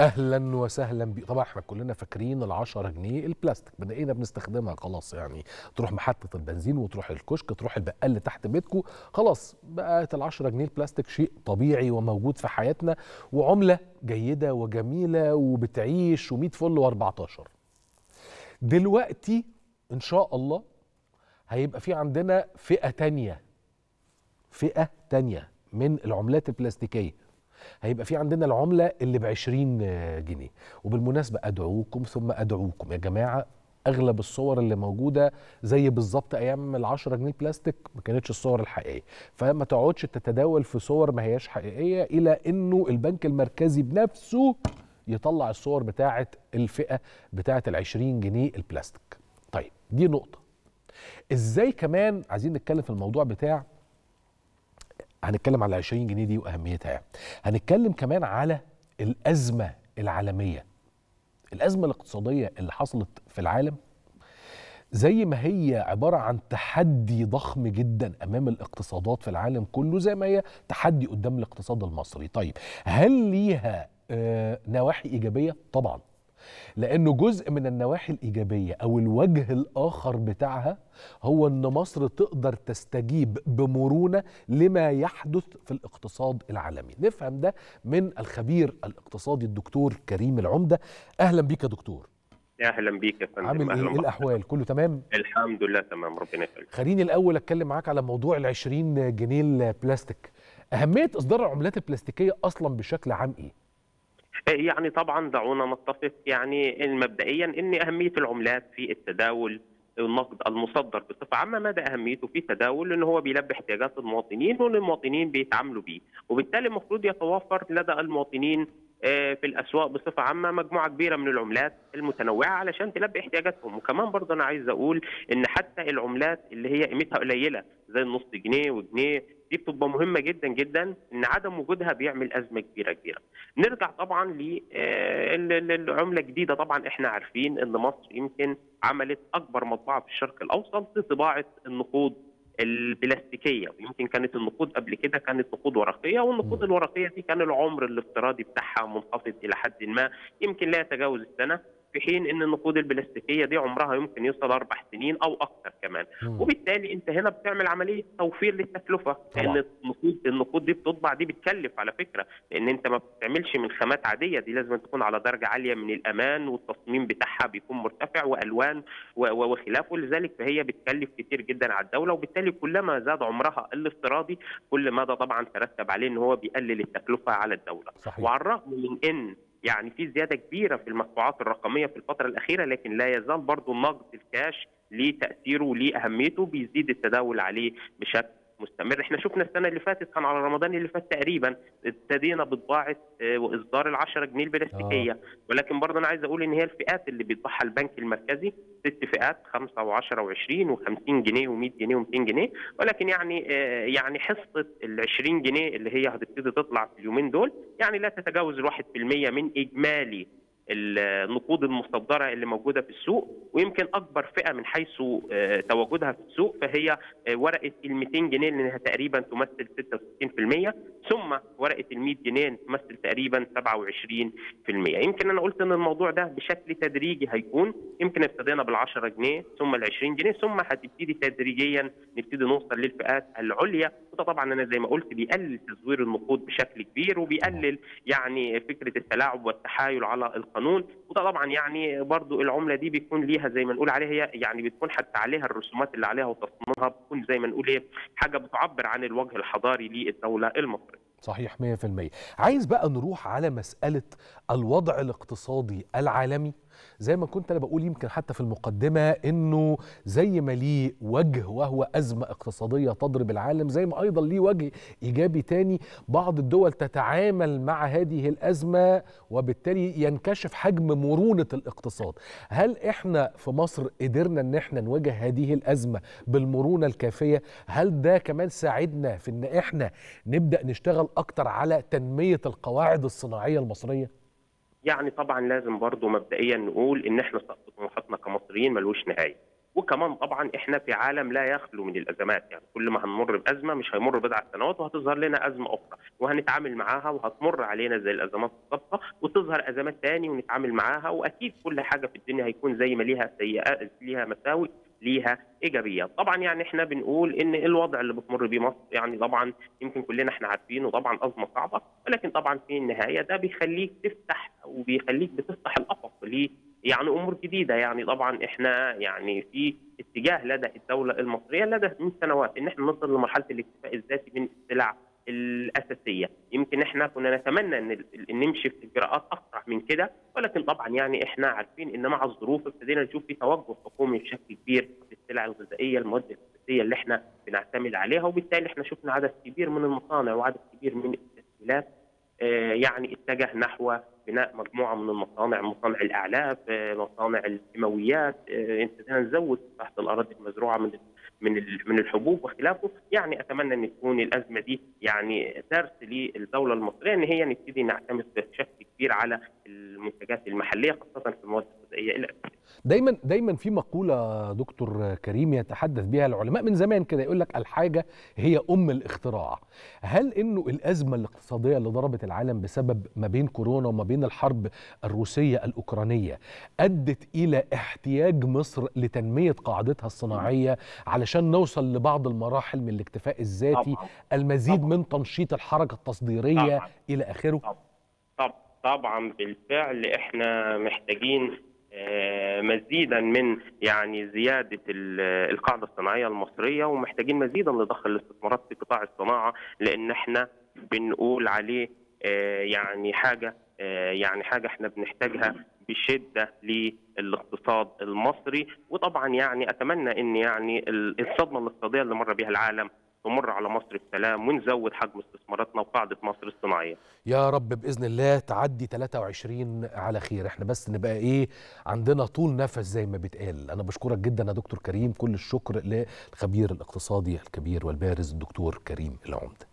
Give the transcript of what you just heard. اهلا وسهلا بي. طبعا احنا كلنا فاكرين ال10 جنيه البلاستيك بدأنا بنستخدمها خلاص، يعني تروح محطة البنزين وتروح الكشك تروح البقال اللي تحت بيتكو، خلاص بقت ال10 جنيه البلاستيك شيء طبيعي وموجود في حياتنا وعملة جيدة وجميلة وبتعيش و100 فل و14. دلوقتي ان شاء الله هيبقى في عندنا فئة تانية من العملات البلاستيكية، هيبقى في عندنا العملة اللي ب20 جنيه. وبالمناسبة أدعوكم ثم أدعوكم يا جماعة، أغلب الصور اللي موجودة زي بالظبط أيام ال10 جنيه البلاستيك ما كانتش الصور الحقيقية، فما تقعدش تتداول في صور ما هياش حقيقية إلى أنه البنك المركزي بنفسه يطلع الصور بتاعة الفئة بتاعة ال20 جنيه البلاستيك. طيب دي نقطة. إزاي كمان عايزين نتكلم في الموضوع بتاع، هنتكلم على ال20 جنيه دي واهميتها، يعني هنتكلم كمان على الازمه العالميه، الازمه الاقتصاديه اللي حصلت في العالم زي ما هي عباره عن تحدي ضخم جدا امام الاقتصادات في العالم كله، زي ما هي تحدي قدام الاقتصاد المصري. طيب هل ليها نواحي ايجابيه؟ طبعا، لأنه جزء من النواحي الإيجابية أو الوجه الآخر بتاعها هو أن مصر تقدر تستجيب بمرونة لما يحدث في الاقتصاد العالمي. نفهم ده من الخبير الاقتصادي الدكتور كريم العمدة. أهلا بيك يا دكتور. أهلا بيك يا فندم. عامل إيه الأحوال؟ كله تمام؟ الحمد لله تمام، ربنا يخليك. خليني الأول أتكلم معاك على موضوع ال20 جنيه البلاستيك. أهمية إصدار العملات البلاستيكية أصلا بشكل عام إيه؟ يعني طبعا دعونا نتفق يعني مبدئيا ان اهميه العملات في التداول النقد المصدر بصفه عامه، مدى اهميته في التداول ان هو بيلبي احتياجات المواطنين وان المواطنين بيتعاملوا بيه، وبالتالي المفروض يتوفر لدى المواطنين في الاسواق بصفه عامه مجموعه كبيره من العملات المتنوعه علشان تلبي احتياجاتهم. وكمان برضه انا عايز اقول ان حتى العملات اللي هي قيمتها قليله زي النص جنيه والجنيه دي بتبقى مهمه جدا جدا، ان عدم وجودها بيعمل ازمه كبيره. نرجع طبعا للعمله الجديده. طبعا احنا عارفين ان مصر يمكن عملت اكبر مطبعه في الشرق الاوسط لطباعه النقود البلاستيكيه، ويمكن كانت النقود قبل كده كانت نقود ورقيه، والنقود الورقيه دي كان العمر الافتراضي بتاعها منخفض الى حد ما، يمكن لا يتجاوز السنه، في حين ان النقود البلاستيكيه دي عمرها يمكن يوصل 4 سنين او اكثر كمان. وبالتالي انت هنا بتعمل عمليه توفير للتكلفه، لان النقود دي بتطبع، دي بتكلف على فكره، لان انت ما بتعملش من خامات عاديه، دي لازم تكون على درجه عاليه من الامان، والتصميم بتاعها بيكون مرتفع والوان وخلافه، لذلك فهي بتكلف كتير جدا على الدوله، وبالتالي كلما زاد عمرها الافتراضي كل ما ده طبعا ترتب عليه ان هو بيقلل التكلفه على الدوله. صحيح. وعلى الرغم من ان يعني في زيادة كبيرة في المدفوعات الرقمية في الفترة الأخيرة، لكن لا يزال برضو النقد الكاش ليه تأثيره وليه أهميته، بيزيد التداول عليه بشكل مستمر. احنا شفنا السنة اللي فاتت، كان على رمضان اللي فات تقريبا ابتدينا بطباعة وإصدار ال10 جنيه البلاستيكية. ولكن برضه أنا عايز أقول إن هي الفئات اللي بيطبعها البنك المركزي 6 فئات، 5 و10 و20 و50 جنيه و100 جنيه و200 جنيه. ولكن يعني حصة ال20 جنيه اللي هي هتبتدي تطلع في اليومين دول يعني لا تتجاوز 1% من إجمالي النقود المصدره اللي موجوده في السوق. ويمكن اكبر فئه من حيث تواجدها في السوق فهي ورقه ال200 جنيه، لانها تقريبا تمثل 66%، ثم ورقه ال100 جنيه تمثل تقريبا 27%. يمكن انا قلت ان الموضوع ده بشكل تدريجي هيكون، يمكن ابتدينا بال10 جنيه ثم ال20 جنيه، ثم هتبتدي تدريجيا نبتدي نوصل للفئات العليا. وده طبعا انا زي ما قلت بيقلل تزوير النقود بشكل كبير، وبيقلل يعني فكره التلاعب والتحايل على القانون. وده طبعا يعني برضو العمله دي بيكون ليها زي ما نقول عليها، يعني بتكون حتى عليها الرسومات اللي عليها وتصميمها بتكون زي ما نقول ايه، حاجه بتعبر عن الوجه الحضاري للدوله المصريه. صحيح 100%. عايز بقى نروح على مساله الوضع الاقتصادي العالمي. زي ما كنت انا بقول يمكن حتى في المقدمه، انه زي ما ليه وجه وهو ازمه اقتصاديه تضرب العالم، زي ما ايضا ليه وجه ايجابي تاني، بعض الدول تتعامل مع هذه الازمه وبالتالي ينكشف حجم مرونه الاقتصاد. هل احنا في مصر قدرنا ان احنا نواجه هذه الازمه بالمرونه الكافيه؟ هل ده كمان ساعدنا في ان احنا نبدا نشتغل اكتر على تنميه القواعد الصناعيه المصريه؟ يعني طبعا لازم برضو مبدئيا نقول ان احنا طموحاتنا كمصريين ملوش نهايه، وكمان طبعا احنا في عالم لا يخلو من الازمات، يعني كل ما هنمر بازمه مش هيمر بضع سنوات وهتظهر لنا ازمه اخرى وهنتعامل معاها وهتمر علينا زي الازمات السابقه وتظهر ازمات ثانيه ونتعامل معاها، واكيد كل حاجه في الدنيا هيكون زي ما ليها سيئات ليها مساوئ ليها ايجابيات. طبعا يعني احنا بنقول ان الوضع اللي بتمر بيه مصر يعني طبعا يمكن كلنا احنا عارفينه طبعا ازمه صعبه، ولكن طبعا في النهايه ده بيخليك تفتح وبيخليك بتفتح الافق ليه يعني امور جديده. يعني طبعا احنا يعني في اتجاه لدى الدوله المصريه لدى من سنوات ان احنا نصل لمرحله الاكتفاء الذاتي من السلع الاساسيه، يمكن احنا كنا نتمنى ان نمشي في اجراءات اسرع من كده، ولكن طبعا يعني احنا عارفين ان مع الظروف ابتدينا نشوف في توجه حكومي بشكل كبير للسلع الغذائيه المواد الاساسيه اللي احنا بنعتمد عليها، وبالتالي احنا شفنا عدد كبير من المصانع وعدد كبير من التسهيلات يعني اتجه نحو بناء مجموعه من المصانع، مصانع الاعلاف، مصانع الكيماويات، ابتدينا نزود مساحه الاراضي المزروعه من الحبوب وخلافه. يعني اتمنى ان تكون الازمه دي يعني درس للدوله المصريه ان هي نبتدي نعتمد بشكل كبير على المنتجات المحليه خاصه في المواد الغذائيه الاساسيه. دايما في مقوله دكتور كريم يتحدث بها العلماء من زمان كده، يقول لك الحاجه هي ام الاختراع. هل انه الازمه الاقتصاديه اللي ضربت العالم بسبب ما بين كورونا وما بين الحرب الروسيه الاوكرانيه ادت الى احتياج مصر لتنميه قاعدتها الصناعيه علشان نوصل لبعض المراحل من الاكتفاء الذاتي، المزيد من تنشيط الحركه التصديريه الى اخره؟ طبعا بالفعل احنا محتاجين مزيدا من يعني زياده القاعده الصناعيه المصريه، ومحتاجين مزيدا لضخ الاستثمارات في قطاع الصناعه، لان احنا بنقول عليه يعني حاجه احنا بنحتاجها بشده للاقتصاد المصري. وطبعا يعني اتمنى ان يعني الصدمه الاقتصاديه اللي مر بها العالم تمر على مصر بسلام، ونزود حجم استثماراتنا وقاعده مصر الصناعيه يا رب باذن الله تعدي 23 على خير. احنا بس نبقى ايه عندنا طول نفس زي ما بيتقال. انا بشكرك جدا يا دكتور كريم، كل الشكر للخبير الاقتصادي الكبير والبارز الدكتور كريم العمدة.